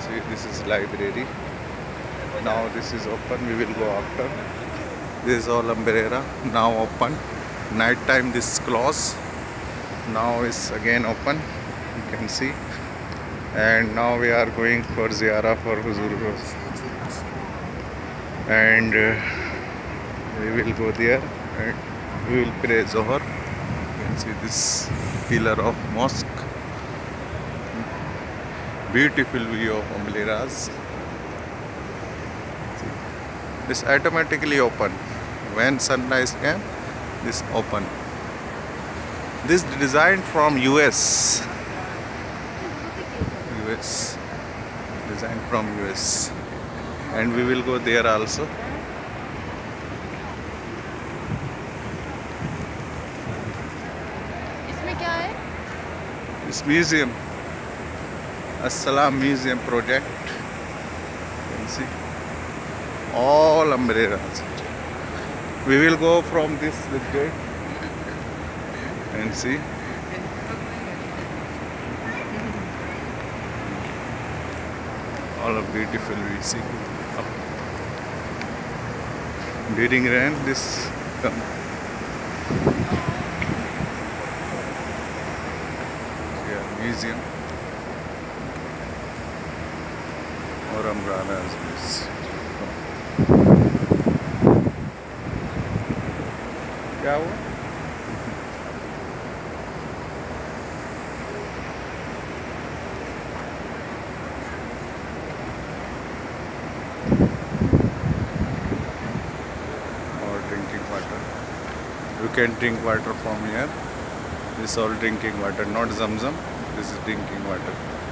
See, this is library. Now this is open, we will go after. This is all umbrella, now open. Night time this close, now is again open, you can see. And now we are going for ziyarah for Huzur Roz. And we will go there and we will pray Zohar. You can see this pillar of mosque. Beautiful view of Ameliraz. This automatically open. When sunrise came, this open. This designed from US. Designed from US. And we will go there also. This museum. Assalam Museum Project. You can see all umbrellas. We will go from this gate and see. All of beautiful we see. During rain, this comes. Yeah, museum. Or umbrellas. क्या हुआ? Or drinking water. You can drink water from here. This is all drinking water, not zamzam. This is drinking water.